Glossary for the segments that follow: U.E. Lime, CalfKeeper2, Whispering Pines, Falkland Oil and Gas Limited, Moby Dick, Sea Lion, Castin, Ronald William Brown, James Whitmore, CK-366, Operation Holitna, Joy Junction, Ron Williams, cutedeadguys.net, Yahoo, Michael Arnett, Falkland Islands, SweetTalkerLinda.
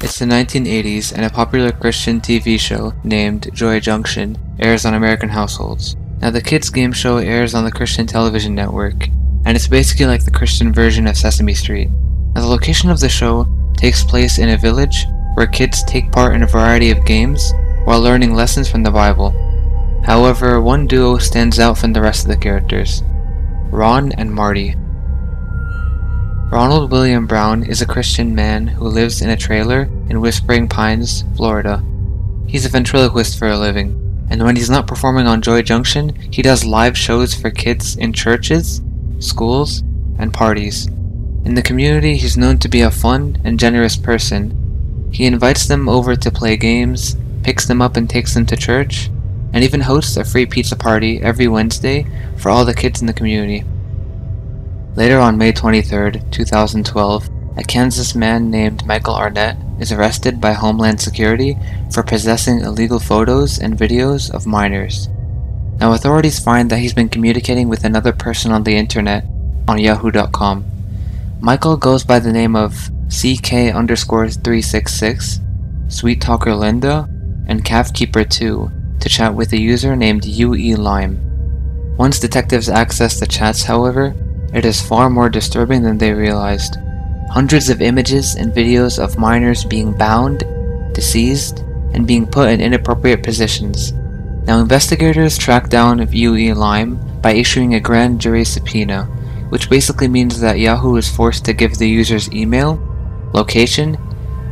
It's the 1980s, and a popular Christian TV show named Joy Junction airs on American households. Now, the kids' game show airs on the Christian television network, and it's basically like the Christian version of Sesame Street. Now, the location of the show takes place in a village where kids take part in a variety of games while learning lessons from the Bible. However, one duo stands out from the rest of the characters: Ron and Marty. Ronald William Brown is a Christian man who lives in a trailer in Whispering Pines, Florida. He's a ventriloquist for a living, and when he's not performing on Joy Junction, he does live shows for kids in churches, schools, and parties. In the community, he's known to be a fun and generous person. He invites them over to play games, picks them up and takes them to church, and even hosts a free pizza party every Wednesday for all the kids in the community. Later on May 23, 2012, a Kansas man named Michael Arnett is arrested by Homeland Security for possessing illegal photos and videos of minors. Now, authorities find that he's been communicating with another person on the internet on Yahoo.com. Michael goes by the name of CK-366, SweetTalkerLinda, and CalfKeeper2 to chat with a user named U.E. Lime. Once detectives access the chats, however, it is far more disturbing than they realized. Hundreds of images and videos of minors being bound, diseased, and being put in inappropriate positions. Now, investigators tracked down U.E. Lime by issuing a grand jury subpoena, which basically means that Yahoo is forced to give the user's email, location,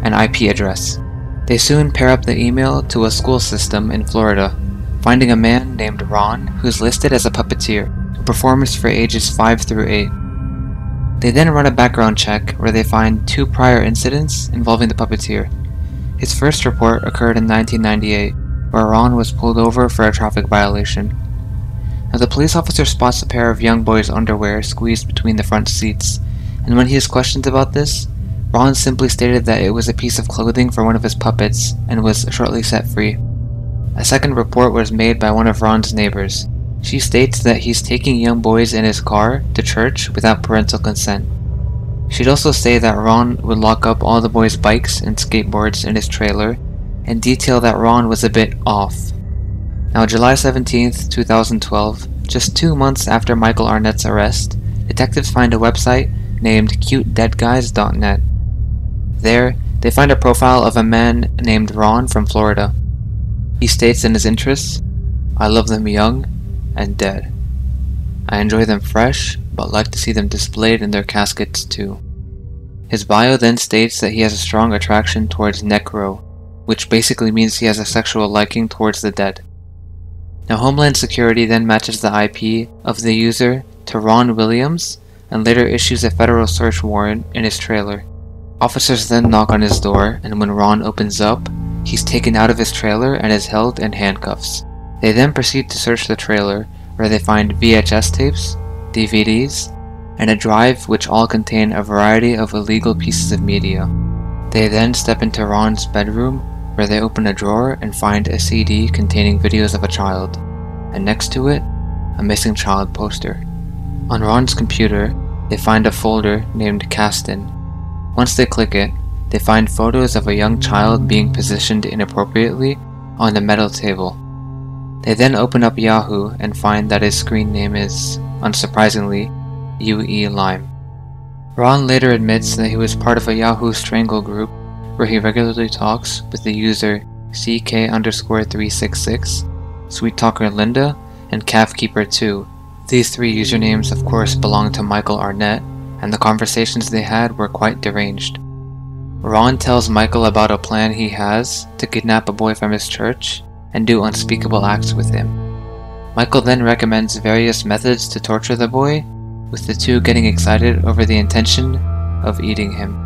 and IP address. They soon pair up the email to a school system in Florida, finding a man named Ron who's listed as a puppeteer, performers for ages 5 through 8. They then run a background check where they find 2 prior incidents involving the puppeteer. His first report occurred in 1998, where Ron was pulled over for a traffic violation. Now, the police officer spots a pair of young boys' underwear squeezed between the front seats, and when he is questioned about this, Ron simply stated that it was a piece of clothing for one of his puppets and was shortly set free. A second report was made by one of Ron's neighbors. She states that he's taking young boys in his car to church without parental consent. She'd also say that Ron would lock up all the boys' bikes and skateboards in his trailer, and detail that Ron was a bit off. Now, July 17th, 2012, just 2 months after Michael Arnett's arrest, detectives find a website named cutedeadguys.net. There, they find a profile of a man named Ron from Florida. He states in his interests, "I love them young and dead. I enjoy them fresh, but like to see them displayed in their caskets too." His bio then states that he has a strong attraction towards necro, which basically means he has a sexual liking towards the dead. Now, Homeland Security then matches the IP of the user to Ron Williams, and later issues a federal search warrant in his trailer. Officers then knock on his door, and when Ron opens up, he's taken out of his trailer and is held in handcuffs. They then proceed to search the trailer, where they find VHS tapes, DVDs, and a drive which all contain a variety of illegal pieces of media. They then step into Ron's bedroom, where they open a drawer and find a CD containing videos of a child, and next to it, a missing child poster. On Ron's computer, they find a folder named Castin. Once they click it, they find photos of a young child being positioned inappropriately on a metal table. They then open up Yahoo and find that his screen name is, unsurprisingly, U.E. Lime. Ron later admits that he was part of a Yahoo strangle group where he regularly talks with the user CK-366, SweetTalkerLinda, and CalfKeeper2. These 3 usernames, of course, belong to Michael Arnett, and the conversations they had were quite deranged. Ron tells Michael about a plan he has to kidnap a boy from his church and do unspeakable acts with him. Michael then recommends various methods to torture the boy, with the 2 getting excited over the intention of eating him.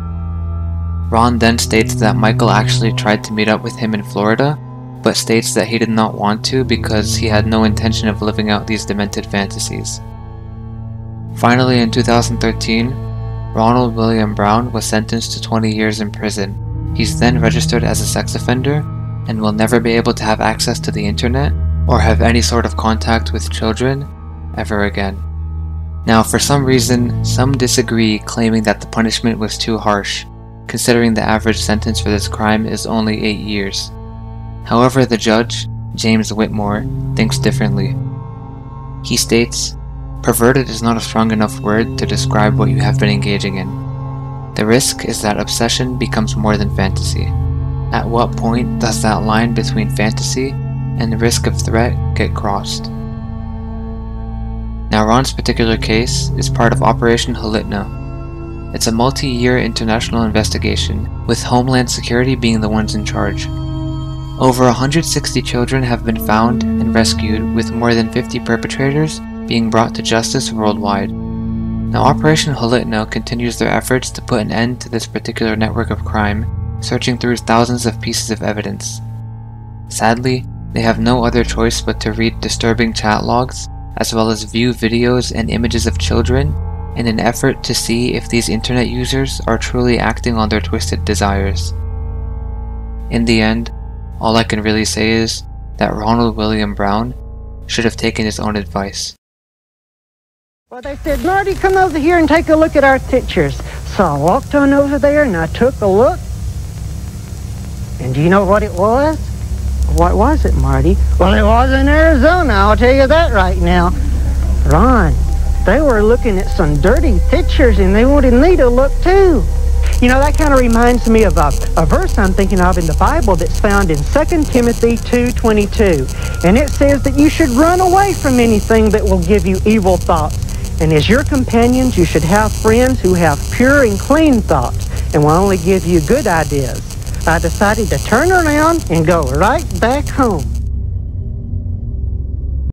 Ron then states that Michael actually tried to meet up with him in Florida, but states that he did not want to because he had no intention of living out these demented fantasies. Finally, in 2013, Ronald William Brown was sentenced to 20 years in prison. He's then registered as a sex offender and will never be able to have access to the internet or have any sort of contact with children ever again. Now, for some reason, some disagree, claiming that the punishment was too harsh, considering the average sentence for this crime is only 8 years. However, the judge, James Whitmore, thinks differently. He states, "Perverted is not a strong enough word to describe what you have been engaging in. The risk is that obsession becomes more than fantasy. At what point does that line between fantasy and the risk of threat get crossed?" Now, Ron's particular case is part of Operation Holitna. It's a multi-year international investigation, with Homeland Security being the ones in charge. Over 160 children have been found and rescued, with more than 50 perpetrators being brought to justice worldwide. Now, Operation Holitna continues their efforts to put an end to this particular network of crime, searching through thousands of pieces of evidence. Sadly, they have no other choice but to read disturbing chat logs, as well as view videos and images of children, in an effort to see if these internet users are truly acting on their twisted desires. In the end, all I can really say is that Ronald William Brown should have taken his own advice. Well, they said, "Marty, come over here and take a look at our pictures." So I walked on over there and I took a look. And do you know what it was? What was it, Marty? Well, it was in Arizona, I'll tell you that right now. Ron, they were looking at some dirty pictures and they wanted me to look too. You know, that kind of reminds me of a verse I'm thinking of in the Bible that's found in 2 Timothy 2:22. And it says that you should run away from anything that will give you evil thoughts. And as your companions, you should have friends who have pure and clean thoughts and will only give you good ideas. I decided to turn around and go right back home.